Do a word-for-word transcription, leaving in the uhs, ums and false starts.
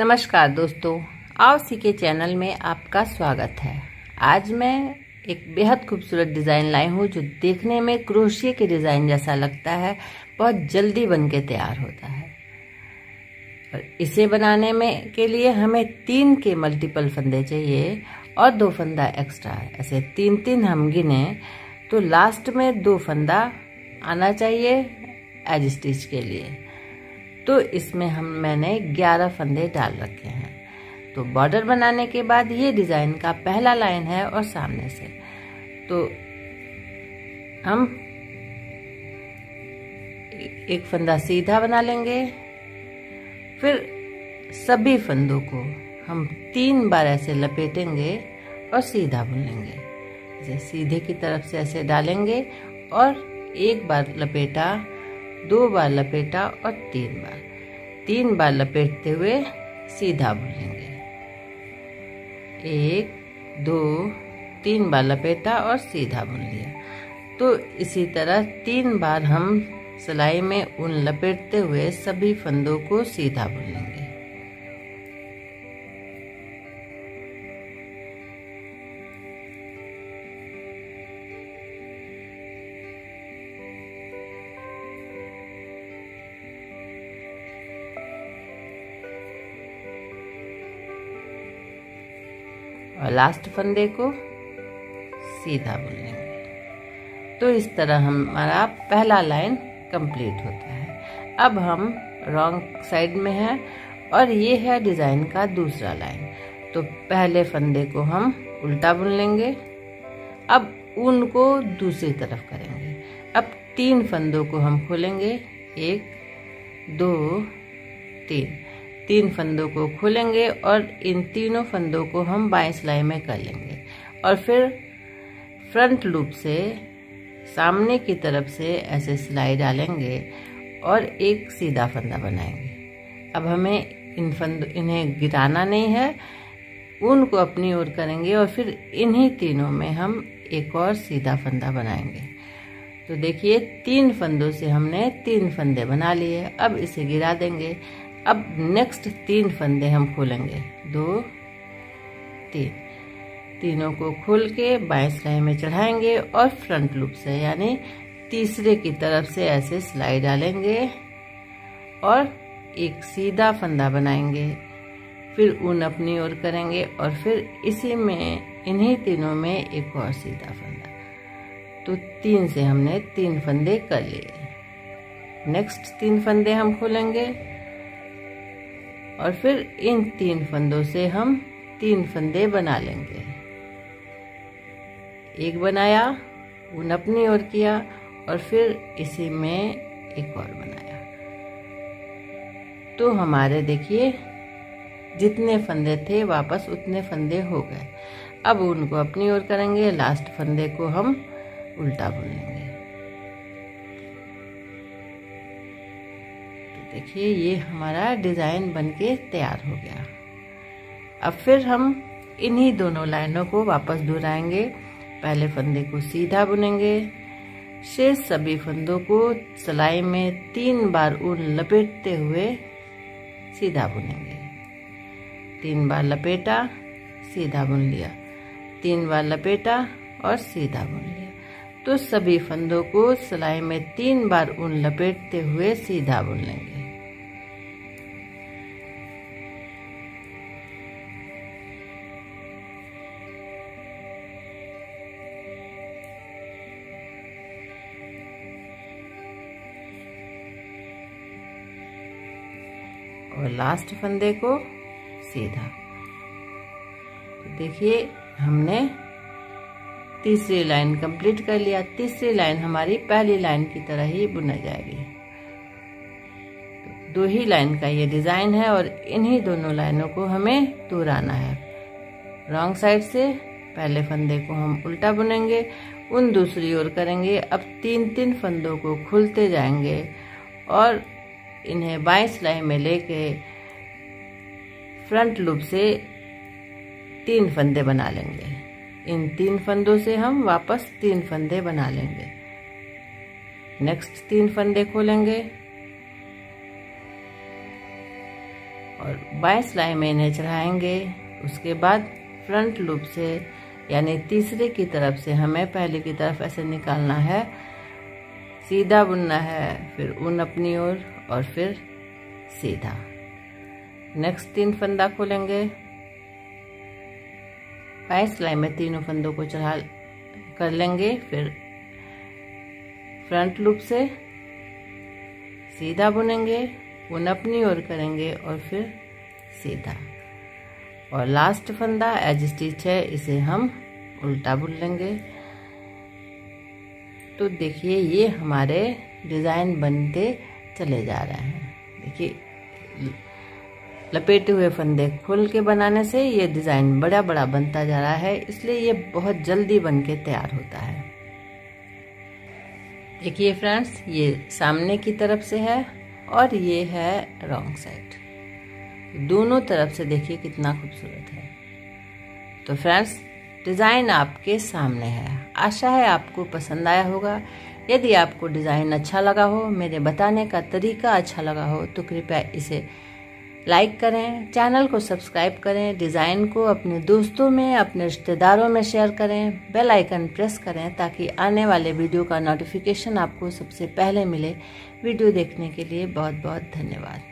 नमस्कार दोस्तों, आओ सीखे चैनल में आपका स्वागत है। आज मैं एक बेहद खूबसूरत डिज़ाइन लाई हूँ जो देखने में क्रोशिया के डिज़ाइन जैसा लगता है, बहुत जल्दी बन के तैयार होता है। और इसे बनाने में के लिए हमें तीन के मल्टीपल फंदे चाहिए और दो फंदा एक्स्ट्रा है। ऐसे तीन तीन हम गिने तो लास्ट में दो फंदा आना चाहिए एज स्टिच के लिए। तो इसमें हम मैंने ग्यारह फंदे डाल रखे हैं। तो बॉर्डर बनाने के बाद ये डिज़ाइन का पहला लाइन है और सामने से तो हम एक फंदा सीधा बना लेंगे। फिर सभी फंदों को हम तीन बार ऐसे लपेटेंगे और सीधा बुनेंगे। जैसे सीधे की तरफ से ऐसे डालेंगे और एक बार लपेटा, दो बार लपेटा और तीन बार तीन बार लपेटते हुए सीधा बुनेंगे। एक, दो, तीन बार लपेटा और सीधा बुन लिया। तो इसी तरह तीन बार हम सिलाई में ऊन लपेटते हुए सभी फंदों को सीधा बुन लेंगे। और लास्ट फंदे को सीधा बुन लेंगे। तो इस तरह हमारा पहला लाइन कंप्लीट होता है। अब हम रॉन्ग साइड में हैं और ये है डिज़ाइन का दूसरा लाइन। तो पहले फंदे को हम उल्टा बुन लेंगे। अब ऊन को दूसरी तरफ करेंगे। अब तीन फंदों को हम खोलेंगे, एक, दो, तीन तीन फंदों को खोलेंगे और इन तीनों फंदों को हम बाएं सिलाई में कर लेंगे। और फिर फ्रंट लूप से सामने की तरफ से ऐसे सिलाई डालेंगे और एक सीधा फंदा बनाएंगे। अब हमें इन फंद इन्हें गिराना नहीं है, उनको अपनी ओर करेंगे और फिर इन्हीं तीनों में हम एक और सीधा फंदा बनाएंगे। तो देखिए, तीन फंदों से हमने तीन फंदे बना लिए। अब इसे गिरा देंगे। अब नेक्स्ट तीन फंदे हम खोलेंगे, दो, तीन तीनों को खोल के बाएं सिलाई में चढ़ाएंगे और फ्रंट लूप से यानी तीसरे की तरफ से ऐसे सिलाई डालेंगे और एक सीधा फंदा बनाएंगे। फिर ऊन अपनी ओर करेंगे और फिर इसी में इन्हीं तीनों में एक और सीधा फंदा। तो तीन से हमने तीन फंदे कर लिए। नेक्स्ट तीन फंदे हम खोलेंगे और फिर इन तीन फंदों से हम तीन फंदे बना लेंगे। एक बनाया, ऊन अपनी ओर किया और फिर इसी में एक और बनाया। तो हमारे देखिए जितने फंदे थे वापस उतने फंदे हो गए। अब उनको अपनी ओर करेंगे, लास्ट फंदे को हम उल्टा बुन लेंगे। देखिए, ये हमारा डिज़ाइन बनके तैयार हो गया। अब फिर हम इन्हीं दोनों लाइनों को वापस दोहराएंगे। पहले फंदे को सीधा बुनेंगे, शेष सभी फंदों को सिलाई में तीन बार ऊन लपेटते हुए सीधा बुनेंगे। तीन बार लपेटा, सीधा बुन लिया, तीन बार लपेटा और सीधा बुन लिया। तो सभी फंदों को सिलाई में तीन बार ऊन लपेटते हुए सीधा बुन लेंगे। और लास्ट फंदे को सीधा। तो देखिए, हमने तीसरी लाइन कंप्लीट कर लिया। तीसरी लाइन हमारी पहली लाइन की तरह ही बुना जाएगी। तो दो ही लाइन का ये डिज़ाइन है और इन्हीं दोनों लाइनों को हमें दोहराना है। रॉन्ग साइड से पहले फंदे को हम उल्टा बुनेंगे, उन दूसरी ओर करेंगे। अब तीन तीन फंदों को खोलते जाएंगे और इन्हें बाएं सिलाई में लेके फ्रंट लूप से तीन फंदे बना लेंगे। इन तीन फंदों से हम वापस तीन फंदे बना लेंगे। नेक्स्ट तीन फंदे खोलेंगे और और बाईस सिलाई मैंने चढ़ाएंगे। उसके बाद फ्रंट लूप से यानी तीसरे की तरफ से हमें पहले की तरफ ऐसे निकालना है, सीधा बुनना है, फिर ऊन अपनी ओर और, और फिर सीधा। नेक्स्ट तीन फंदा खोलेंगे, बाईस सिलाई में तीनों फंदों को चढ़ा कर लेंगे, फिर फ्रंट लूप से सीधा बुनेंगे, ऊन अपनी ओर करेंगे और फिर सीधा। और लास्ट फंदा एज स्टिच है, इसे हम उल्टा बुन लेंगे। तो देखिए ये हमारे डिज़ाइन बनते चले जा रहे हैं। देखिए लपेटे हुए फंदे खोल के बनाने से ये डिज़ाइन बड़ा बड़ा बनता जा रहा है, इसलिए ये बहुत जल्दी बन के तैयार होता है। देखिए फ्रेंड्स, ये सामने की तरफ से है और ये है रॉन्ग साइड, दोनों तरफ से देखिए कितना खूबसूरत है। तो फ्रेंड्स डिज़ाइन आपके सामने है, आशा है आपको पसंद आया होगा। यदि आपको डिज़ाइन अच्छा लगा हो, मेरे बताने का तरीका अच्छा लगा हो, तो कृपया इसे लाइक करें, चैनल को सब्सक्राइब करें, डिज़ाइन को अपने दोस्तों में, अपने रिश्तेदारों में शेयर करें, बेल आइकन प्रेस करें ताकि आने वाले वीडियो का नोटिफिकेशन आपको सबसे पहले मिले। वीडियो देखने के लिए बहुत बहुत धन्यवाद।